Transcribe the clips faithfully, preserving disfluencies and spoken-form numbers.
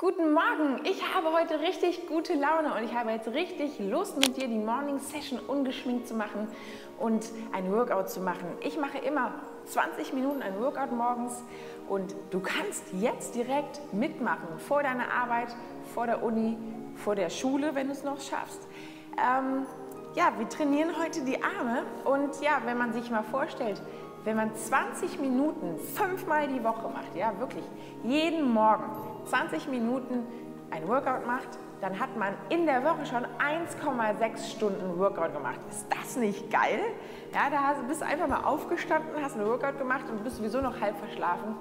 Guten Morgen, ich habe heute richtig gute Laune und ich habe jetzt richtig Lust, mit dir die Morning Session ungeschminkt zu machen und ein Workout zu machen. Ich mache immer zwanzig Minuten ein Workout morgens und du kannst jetzt direkt mitmachen, vor deiner Arbeit, vor der Uni, vor der Schule, wenn du es noch schaffst. Ähm, ja, wir trainieren heute die Arme und ja, wenn man sich mal vorstellt, wenn man zwanzig Minuten fünfmal die Woche macht, ja wirklich, jeden Morgen, zwanzig Minuten ein Workout macht, dann hat man in der Woche schon eins Komma sechs Stunden Workout gemacht. Ist das nicht geil? Ja, da bist du einfach mal aufgestanden, hast ein Workout gemacht und bist sowieso noch halb verschlafen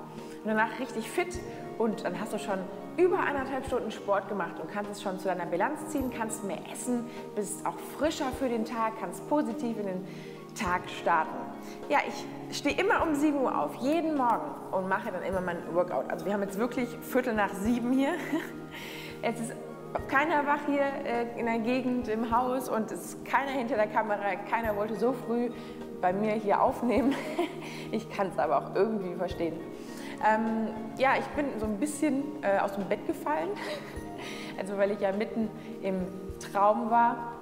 und danach richtig fit und dann hast du schon über anderthalb Stunden Sport gemacht und kannst es schon zu deiner Bilanz ziehen, kannst mehr essen, bist auch frischer für den Tag, kannst positiv in den Tag starten. Ja, ich stehe immer um sieben Uhr auf, jeden Morgen und mache dann immer mein Workout. Also wir haben jetzt wirklich Viertel nach sieben hier. Es ist keiner wach hier in der Gegend im Haus und es ist keiner hinter der Kamera, keiner wollte so früh bei mir hier aufnehmen. Ich kann es aber auch irgendwie verstehen. Ähm, ja, ich bin so ein bisschen äh, aus dem Bett gefallen, also weil ich ja mitten im Traum war.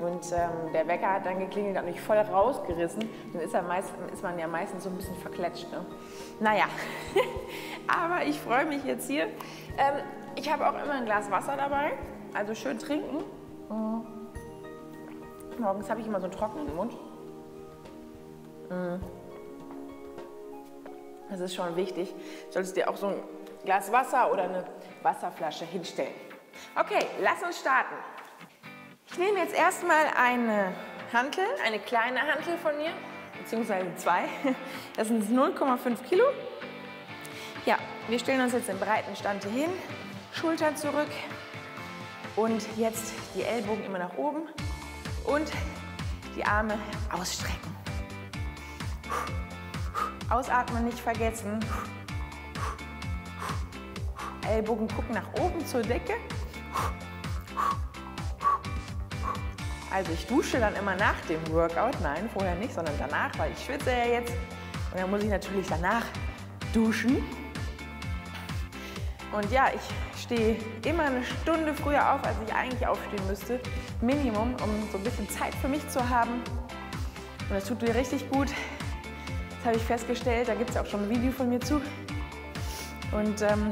Und ähm, der Wecker hat dann geklingelt und mich voll rausgerissen. Dann ist, er meist, ist man ja meistens so ein bisschen verklatscht. Ne? Naja, aber ich freue mich jetzt hier. Ähm, ich habe auch immer ein Glas Wasser dabei, also schön trinken. Mhm. Morgens habe ich immer so einen trockenen Mund. Mhm. Das ist schon wichtig. Du solltest dir auch so ein Glas Wasser oder eine Wasserflasche hinstellen. Okay, lass uns starten. Ich nehme jetzt erstmal eine Hantel, eine kleine Hantel von mir, beziehungsweise zwei. Das sind null Komma fünf Kilo. Ja, wir stellen uns jetzt im breiten Stand hin, Schultern zurück und jetzt die Ellbogen immer nach oben und die Arme ausstrecken. Ausatmen nicht vergessen. Ellbogen gucken nach oben zur Decke. Also ich dusche dann immer nach dem Workout, nein, vorher nicht, sondern danach, weil ich schwitze ja jetzt. Und dann muss ich natürlich danach duschen. Und ja, ich stehe immer eine Stunde früher auf, als ich eigentlich aufstehen müsste, Minimum, um so ein bisschen Zeit für mich zu haben. Und das tut mir richtig gut. Das habe ich festgestellt, da gibt es auch schon ein Video von mir zu. Und ähm,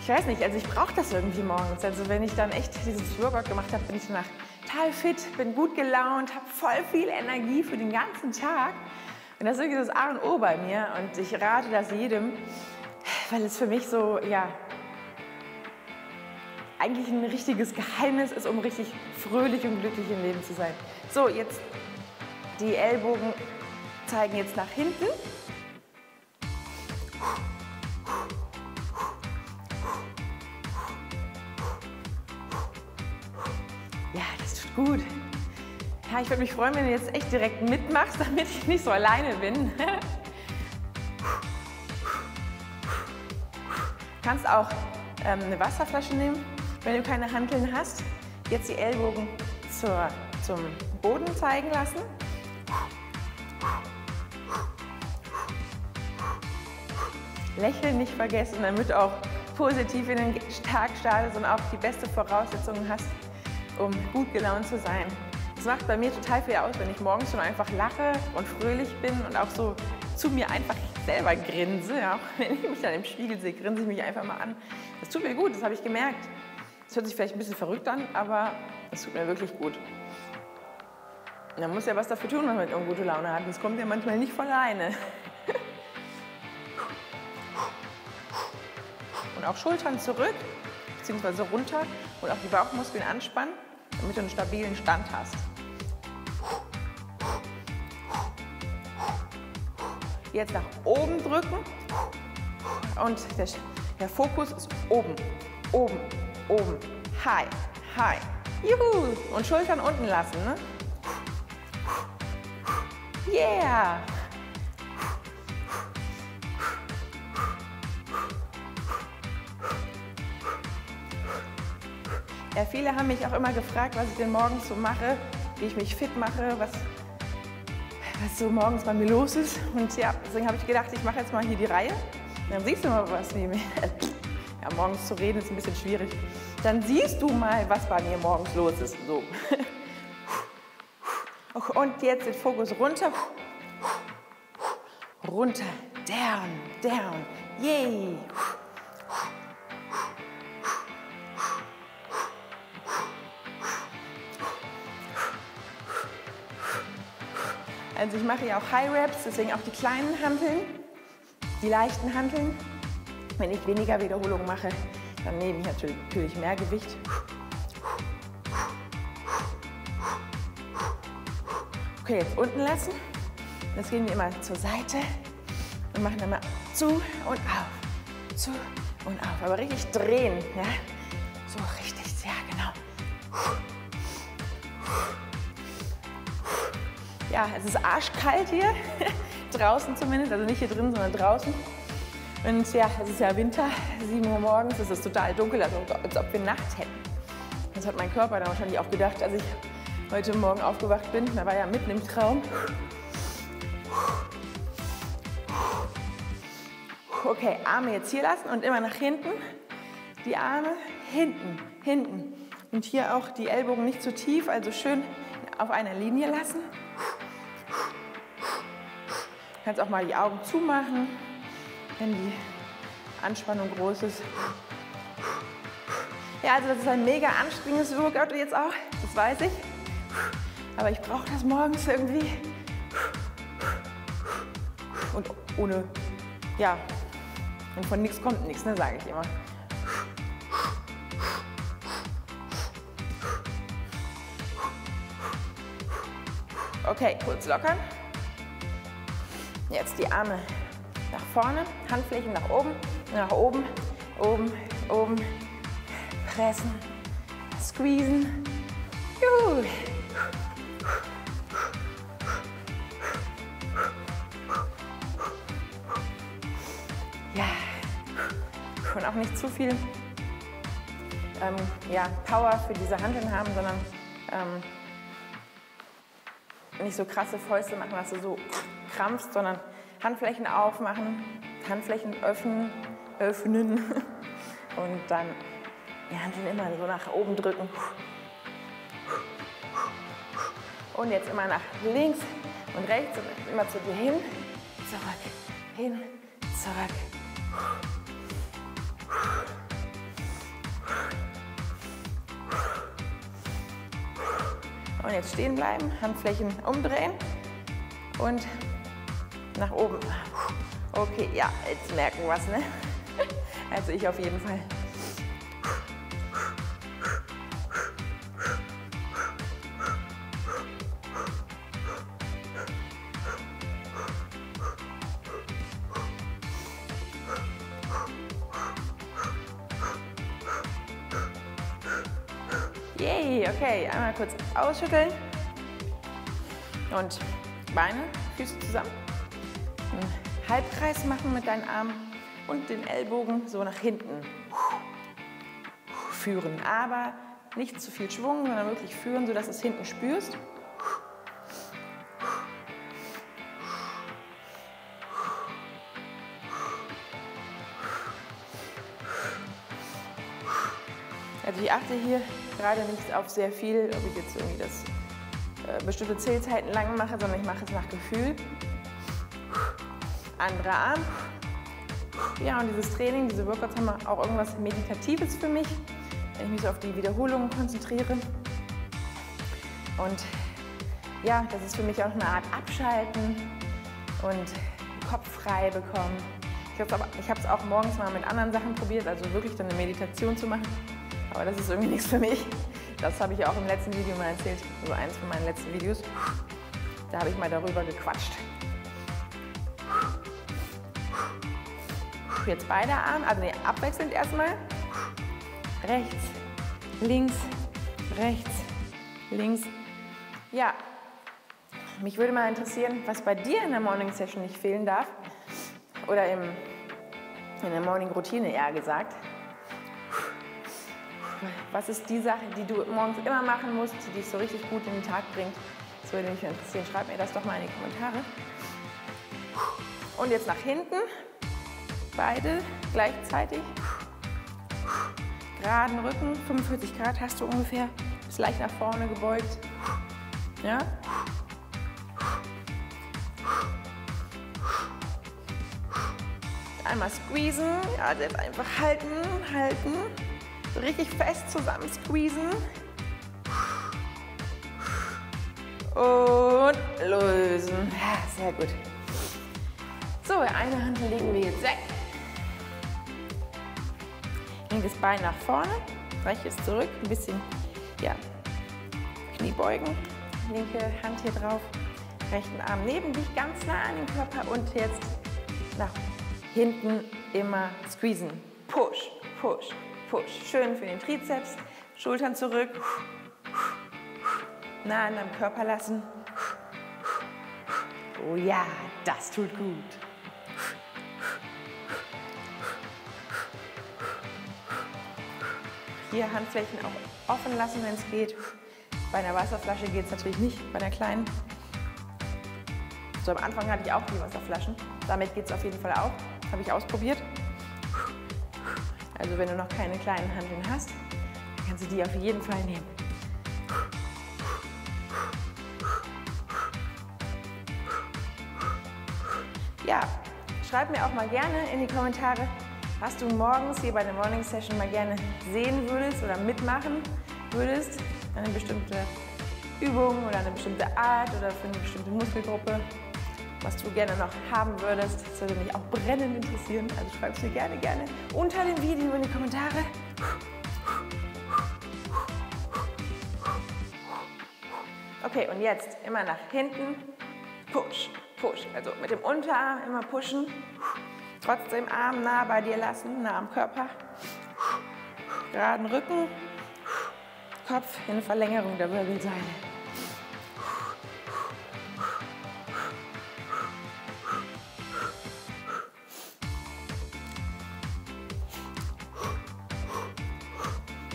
ich weiß nicht, also ich brauche das irgendwie morgens. Also wenn ich dann echt dieses Workout gemacht habe, bin ich danach total fit, bin gut gelaunt, habe voll viel Energie für den ganzen Tag. Und das ist irgendwie das A und O bei mir und ich rate das jedem, weil es für mich so, ja, eigentlich ein richtiges Geheimnis ist, um richtig fröhlich und glücklich im Leben zu sein. So, jetzt die Ellbogen zeigen jetzt nach hinten. Ja, das tut gut. Ja, ich würde mich freuen, wenn du jetzt echt direkt mitmachst, damit ich nicht so alleine bin. Du kannst auch ähm, eine Wasserflasche nehmen, wenn du keine Hanteln hast. Jetzt die Ellbogen zur, zum Boden zeigen lassen. Lächeln nicht vergessen, damit du auch positiv in den Tag startest und auch die beste Voraussetzungen hast, um gut gelaunt zu sein. Das macht bei mir total viel aus, wenn ich morgens schon einfach lache und fröhlich bin und auch so zu mir einfach selber grinse. Ja, auch wenn ich mich dann im Spiegel sehe, grinse ich mich einfach mal an. Das tut mir gut, das habe ich gemerkt. Das hört sich vielleicht ein bisschen verrückt an, aber das tut mir wirklich gut. Und man muss ja was dafür tun, wenn man eine gute Laune hat. Das kommt ja manchmal nicht von alleine. Und auch Schultern zurück, beziehungsweise runter und auch die Bauchmuskeln anspannen, damit du einen stabilen Stand hast. Jetzt nach oben drücken und der, der Fokus ist oben, oben, oben, high, high, juhu, und Schultern unten lassen, ne? Yeah! Ja, viele haben mich auch immer gefragt, was ich denn morgens so mache, wie ich mich fit mache, was, was so morgens bei mir los ist. Und ja, deswegen habe ich gedacht, ich mache jetzt mal hier die Reihe. Und dann siehst du mal, was, Morgens zu reden ist ein bisschen schwierig. Dann siehst du mal, was bei mir morgens los ist. So. Und jetzt den Fokus runter. Runter. Down, down. Yay. Also ich mache ja auch High Reps, deswegen auch die kleinen Hanteln, die leichten Hanteln. Wenn ich weniger Wiederholungen mache, dann nehme ich natürlich mehr Gewicht. Okay, jetzt unten lassen. Jetzt gehen wir immer zur Seite und machen dann mal zu und auf, zu und auf. Aber richtig drehen, ja? So richtig, ja genau. Ja, es ist arschkalt hier, draußen zumindest, also nicht hier drin, sondern draußen. Und ja, es ist ja Winter, sieben Uhr morgens, es ist total dunkel, also als ob wir Nacht hätten. Das hat mein Körper dann wahrscheinlich auch gedacht, als ich heute Morgen aufgewacht bin. Da war ja mitten im Traum. Okay, Arme jetzt hier lassen und immer nach hinten. Die Arme hinten, hinten. Und hier auch die Ellbogen nicht zu tief, also schön auf einer Linie lassen. Du kannst auch mal die Augen zumachen, wenn die Anspannung groß ist. Ja, also das ist ein mega anstrengendes Workout jetzt auch, das weiß ich. Aber ich brauche das morgens irgendwie. Und ohne, ja, und von nichts kommt nichts, ne, sage ich immer. Okay, kurz lockern. Jetzt die Arme nach vorne, Handflächen nach oben, nach oben, oben, oben. Pressen, squeezen. Juhu. Ja, und auch nicht zu viel ähm, ja, Power für diese Hanteln haben, sondern ähm, nicht so krasse Fäuste machen, dass du so krampfst, sondern Handflächen aufmachen, Handflächen öffnen, öffnen und dann die Hanteln immer so nach oben drücken. Und jetzt immer nach links und rechts, und immer zu dir hin, zurück, hin, zurück. Und jetzt stehen bleiben, Handflächen umdrehen und nach oben. Okay, ja, jetzt merken wir was, ne? Also ich auf jeden Fall. Yay, okay, einmal kurz ausschütteln und Beine, Füße zusammen. Einen Halbkreis machen mit deinen Armen und den Ellbogen so nach hinten führen. Aber nicht zu viel Schwung, sondern wirklich führen, sodass du es hinten spürst. Also ich achte hier gerade nicht auf sehr viel, ob ich jetzt irgendwie das äh, bestimmte Zählzeiten lang mache, sondern ich mache es nach Gefühl. Anderer Arm. Ja, und dieses Training, diese Workouts haben auch irgendwas Meditatives für mich, wenn ich mich so auf die Wiederholungen konzentriere. Und ja, das ist für mich auch eine Art Abschalten und Kopf frei bekommen. Ich habe es auch morgens mal mit anderen Sachen probiert, also wirklich dann eine Meditation zu machen. Aber das ist irgendwie nichts für mich. Das habe ich auch im letzten Video mal erzählt, also eins von meinen letzten Videos. Da habe ich mal darüber gequatscht. Jetzt beide Arme, also nee, abwechselnd erstmal. Rechts, links, rechts, links. Ja, mich würde mal interessieren, was bei dir in der Morning Session nicht fehlen darf. Oder im, in der Morning Routine eher gesagt. Was ist die Sache, die du morgens immer machen musst, die dich so richtig gut in den Tag bringt? Das würde mich interessieren. Schreib mir das doch mal in die Kommentare. Und jetzt nach hinten. Beide gleichzeitig. geraden Rücken, fünfundvierzig Grad hast du ungefähr, ist leicht nach vorne gebeugt. Ja? Einmal squeezen, also jetzt einfach halten, halten, so richtig fest zusammen squeezen. Und lösen. Sehr gut. So, eine Hand legen wir jetzt weg. Linkes Bein nach vorne, rechtes zurück, ein bisschen, ja, Knie beugen. Linke Hand hier drauf, rechten Arm neben dich, ganz nah an den Körper und jetzt nach hinten immer squeezen. Push, push, push. Schön für den Trizeps, Schultern zurück. Nah an deinem Körper lassen. Oh ja, das tut gut. Hier Handflächen auch offen lassen, wenn es geht. Bei einer Wasserflasche geht es natürlich nicht, bei einer kleinen. So, am Anfang hatte ich auch die Wasserflaschen. Damit geht es auf jeden Fall auch. Habe ich ausprobiert. Also wenn du noch keine kleinen Hanteln hast, dann kannst du die auf jeden Fall nehmen. Ja, schreib mir auch mal gerne in die Kommentare, was du morgens hier bei der Morning Session mal gerne sehen würdest oder mitmachen würdest. Eine bestimmte Übung oder eine bestimmte Art oder für eine bestimmte Muskelgruppe, was du gerne noch haben würdest. Das würde mich auch brennend interessieren. Also schreib es mir gerne, gerne unter dem Video in die Kommentare. Okay, und jetzt immer nach hinten. Push, push. Also mit dem Unterarm immer pushen. Trotzdem Arm nah bei dir lassen, nah am Körper. Geraden Rücken. Kopf in Verlängerung der Wirbelsäule.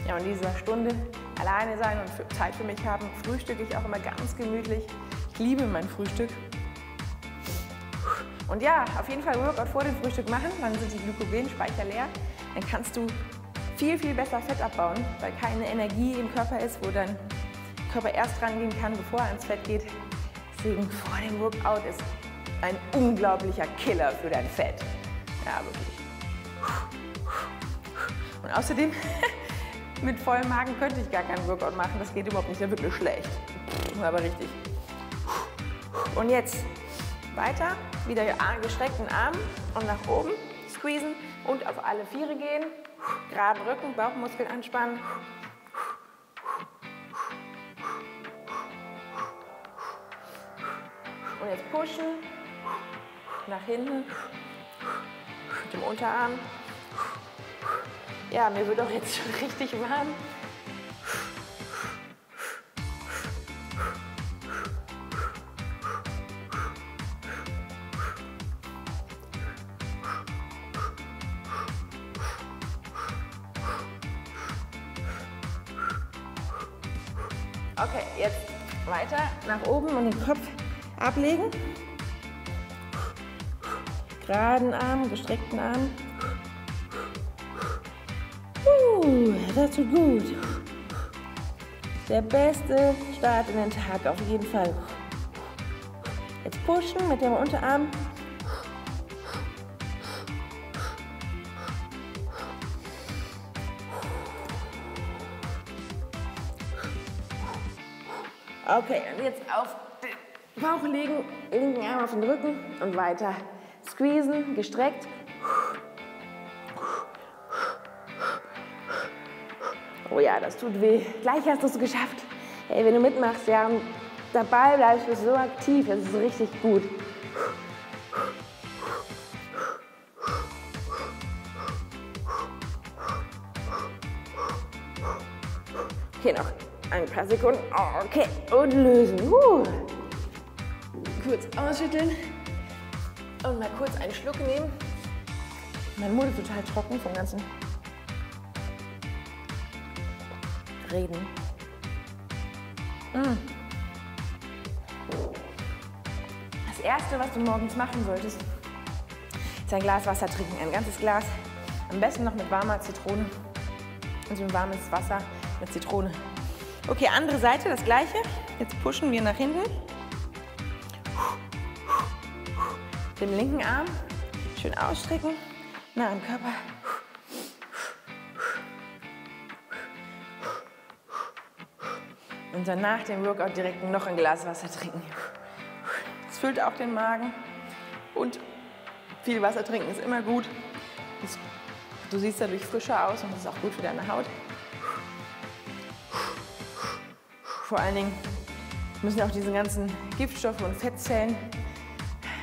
Ja, und in dieser Stunde alleine sein und für Zeit für mich haben, frühstücke ich auch immer ganz gemütlich. Ich liebe mein Frühstück. Und ja, auf jeden Fall Workout vor dem Frühstück machen, dann sind die Glykogenspeicher leer. Dann kannst du viel, viel besser Fett abbauen, weil keine Energie im Körper ist, wo dein Körper erst rangehen kann, bevor er ans Fett geht. Deswegen vor dem Workout ist ein unglaublicher Killer für dein Fett. Ja, wirklich. Und außerdem, mit vollem Magen könnte ich gar keinen Workout machen. Das geht überhaupt nicht, da wird mir schlecht. Aber richtig. Und jetzt weiter, wieder gestreckten Arm und nach oben squeezen und auf alle Viere gehen. Geraden Rücken, Bauchmuskeln anspannen. Und jetzt pushen, nach hinten, mit dem Unterarm. Ja, mir wird auch jetzt schon richtig warm. Okay, jetzt weiter nach oben und den Kopf ablegen. Geraden Arm, gestreckten Arm. Uh, das tut gut. Der beste Start in den Tag, auf jeden Fall. Jetzt pushen mit dem Unterarm. Okay, und jetzt auf den Bauch legen, linken Arm auf den Rücken und weiter squeezen, gestreckt. Oh ja, das tut weh. Gleich hast du es geschafft. Hey, wenn du mitmachst, ja, und dabei bleibst, bist du so aktiv, das ist richtig gut. Okay, noch ein paar Sekunden. Okay, und lösen. Uh. Kurz ausschütteln und mal kurz einen Schluck nehmen. Mein Mund ist total trocken vom ganzen Reden. Mm. Das Erste, was du morgens machen solltest, ist ein Glas Wasser trinken. Ein ganzes Glas, am besten noch mit warmer Zitrone. Also warmes Wasser mit Zitrone. Okay, andere Seite, das gleiche. Jetzt pushen wir nach hinten. Den linken Arm schön ausstrecken, nah am Körper. Und dann nach dem Workout direkt noch ein Glas Wasser trinken. Das füllt auch den Magen. Und viel Wasser trinken ist immer gut. Du siehst dadurch frischer aus und das ist auch gut für deine Haut. Vor allen Dingen müssen auch diese ganzen Giftstoffe und Fettzellen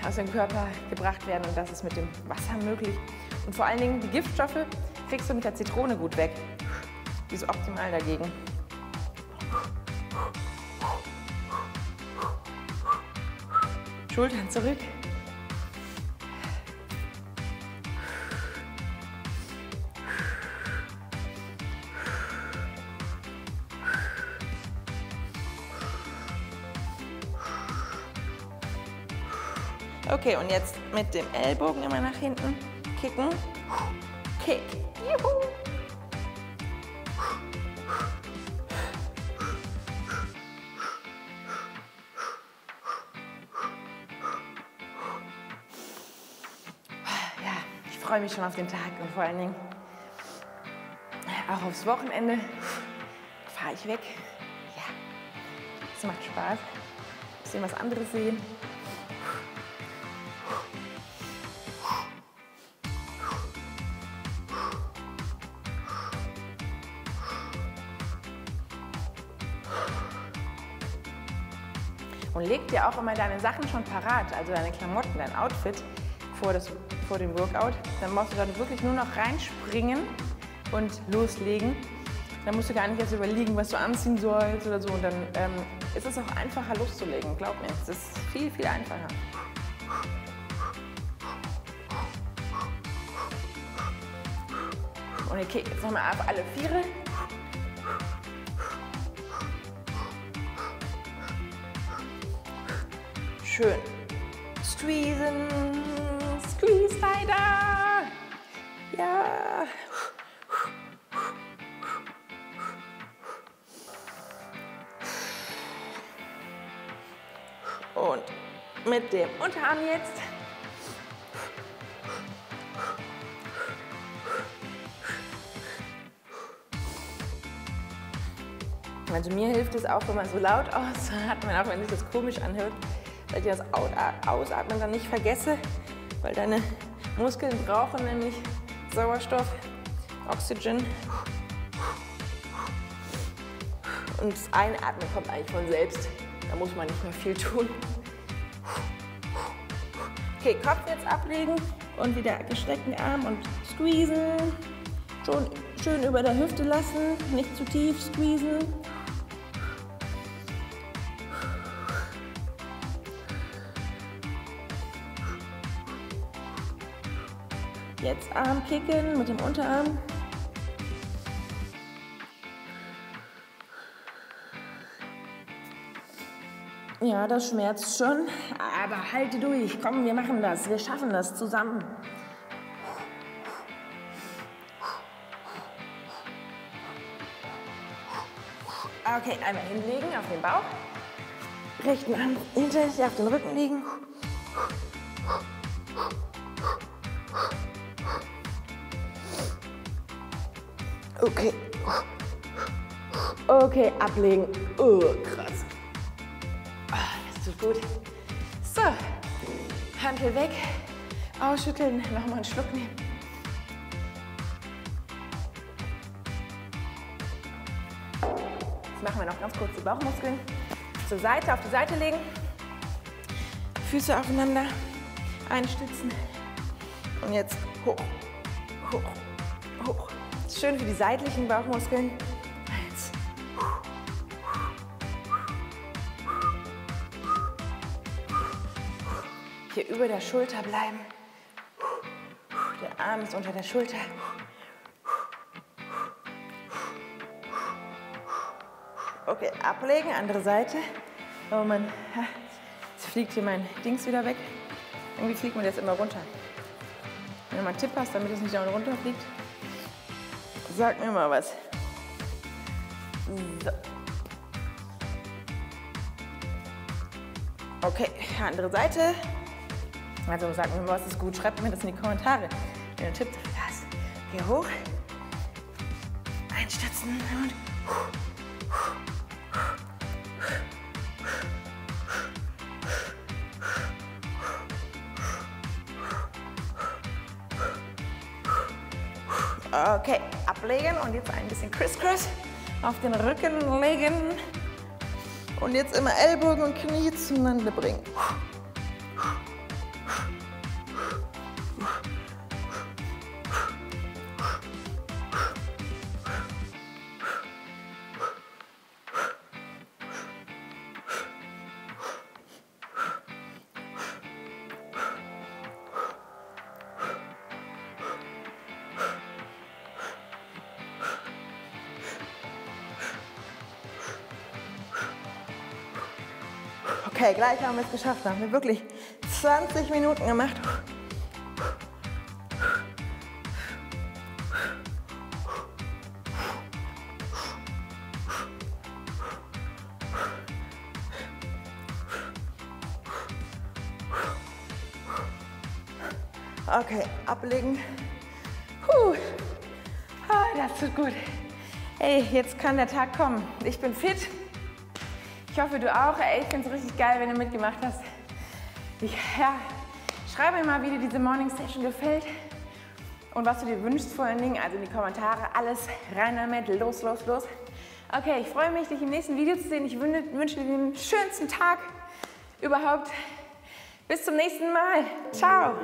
aus dem Körper gebracht werden und das ist mit dem Wasser möglich. Und vor allen Dingen die Giftstoffe kriegst du mit der Zitrone gut weg. Die ist optimal dagegen. Schultern zurück. Okay, und jetzt mit dem Ellbogen immer nach hinten kicken. Kick. Juhu. Ja, ich freue mich schon auf den Tag und vor allen Dingen auch aufs Wochenende. Fahre ich weg. Ja, es macht Spaß. Ein bisschen was anderes sehen. Und leg dir auch immer deine Sachen schon parat, also deine Klamotten, dein Outfit vor, das, vor dem Workout. Dann brauchst du dann wirklich nur noch reinspringen und loslegen. Dann musst du gar nicht erst überlegen, was du anziehen sollst oder so. Und dann ähm, ist es auch einfacher loszulegen, glaub mir. Es ist viel, viel einfacher. Und okay, jetzt nochmal ab alle Viere. Schön. Squeezen. Squeeze weiter. Ja. Und mit dem Unterarm jetzt. Also mir hilft es auch, wenn man so laut ausatmet, auch wenn sich das komisch anhört. Dass ich das Ausatmen dann nicht vergesse, weil deine Muskeln brauchen nämlich Sauerstoff, Oxygen. Und das Einatmen kommt eigentlich von selbst. Da muss man nicht mehr viel tun. Okay, Kopf jetzt ablegen und wieder gestreckten Arm und squeezen. Schon schön über der Hüfte lassen, nicht zu tief squeezen. Jetzt Arm kicken mit dem Unterarm. Ja, das schmerzt schon, aber halte durch. Komm, wir machen das. Wir schaffen das zusammen. Okay, einmal hinlegen auf den Bauch. Rechten Arm hinter sich auf den Rücken legen. Okay. Okay, ablegen. Oh, krass. Oh, das tut gut. So, Handel weg, ausschütteln, nochmal einen Schluck nehmen. Jetzt machen wir noch ganz kurz die Bauchmuskeln. Zur Seite, auf die Seite legen. Füße aufeinander einstützen. Und jetzt hoch, hoch, hoch. Schön für die seitlichen Bauchmuskeln. Eins. Hier über der Schulter bleiben. Der Arm ist unter der Schulter. Okay, ablegen, andere Seite. Oh Mann, jetzt fliegt hier mein Dings wieder weg. Irgendwie fliegt man das immer runter. Wenn du mal einen Tipp hast, damit es nicht auch runterfliegt. Sag mir mal was. So. Okay, andere Seite. Also sagt mir, was ist gut, schreibt mir das in die Kommentare. Wenn ihr tippt, das hier hoch, einstützen und okay, ablegen und jetzt ein bisschen Criss-Cross auf den Rücken legen und jetzt immer Ellbogen und Knie zueinander bringen. Okay, gleich haben wir es geschafft. Da haben wir wirklich zwanzig Minuten gemacht. Okay, ablegen. Puh. Ah, das tut gut. Ey, jetzt kann der Tag kommen. Ich bin fit. Ich hoffe, du auch. Ey, ich finde es richtig geil, wenn du mitgemacht hast. Ich, ja, schreib mir mal, wie dir diese Morning Session gefällt und was du dir wünschst vor allen Dingen. Also in die Kommentare, alles rein damit, los, los, los. Okay, ich freue mich, dich im nächsten Video zu sehen. Ich wünsche dir den schönsten Tag überhaupt. Bis zum nächsten Mal. Ciao.